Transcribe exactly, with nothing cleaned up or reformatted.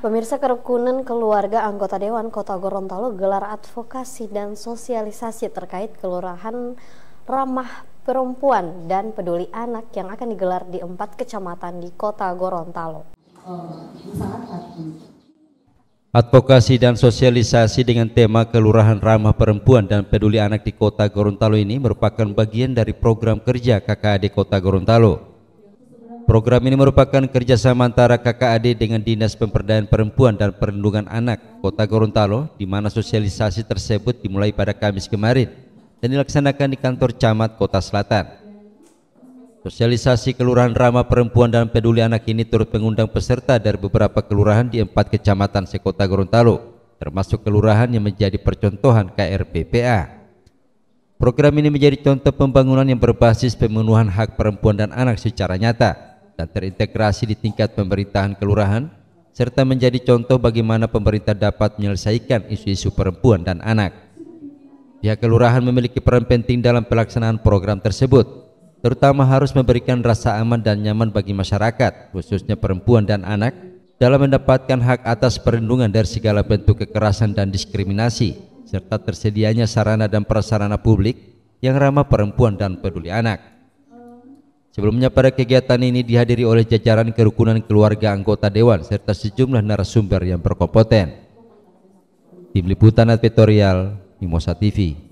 Pemirsa Kerukunan Keluarga Anggota Dewan Kota Gorontalo gelar advokasi dan sosialisasi terkait kelurahan ramah perempuan dan peduli anak yang akan digelar di empat kecamatan di Kota Gorontalo. Advokasi dan sosialisasi dengan tema kelurahan ramah perempuan dan peduli anak di Kota Gorontalo ini merupakan bagian dari program kerja K K A D Kota Gorontalo. Program ini merupakan kerjasama antara K K A D dengan Dinas Pemberdayaan Perempuan dan Perlindungan Anak Kota Gorontalo, di mana sosialisasi tersebut dimulai pada Kamis kemarin dan dilaksanakan di kantor Camat Kota Selatan. Sosialisasi kelurahan ramah perempuan dan peduli anak ini turut mengundang peserta dari beberapa kelurahan di empat kecamatan sekota Gorontalo, termasuk kelurahan yang menjadi percontohan K R P P A. Program ini menjadi contoh pembangunan yang berbasis pemenuhan hak perempuan dan anak secara nyata dan terintegrasi di tingkat pemerintahan kelurahan, serta menjadi contoh bagaimana pemerintah dapat menyelesaikan isu-isu perempuan dan anak. Pihak kelurahan memiliki peran penting dalam pelaksanaan program tersebut, terutama harus memberikan rasa aman dan nyaman bagi masyarakat, khususnya perempuan dan anak, dalam mendapatkan hak atas perlindungan dari segala bentuk kekerasan dan diskriminasi, serta tersedianya sarana dan prasarana publik yang ramah perempuan dan peduli anak. Sebelumnya pada kegiatan ini dihadiri oleh jajaran kerukunan keluarga anggota dewan serta sejumlah narasumber yang berkompeten. Tim Liputan Editorial, Mimoza T V.